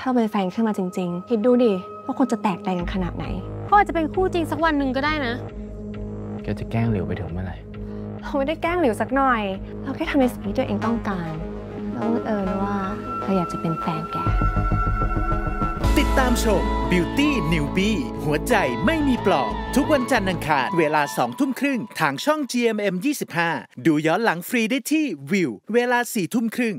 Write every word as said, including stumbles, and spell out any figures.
ถ้าเป็นแฟนขึ้นมาจริงๆคิดดูดิว่าคนจะแตกใจกันขนาดไหนเขาอาจจะเป็นคู่จริงสักวันหนึ่งก็ได้นะแกจะแกล้งหลิวไปถึงเมื่อไหร่เราไม่ได้แกล้งหลิวสักหน่อยเราแค่ทำในสิ่งที่ตัวเองต้องการแล้วเออว่าเราอยากจะเป็นแฟนแกติดตามชม Beauty Newbie หัวใจไม่มีปลอกทุกวันจันทร์อังคารเวลาสองทุ่มครึ่งทางช่อง จี เอ็ม เอ็ม ยี่สิบห้าดูย้อนหลังฟรีได้ที่วิวเวลาสี่ทุ่มครึ่ง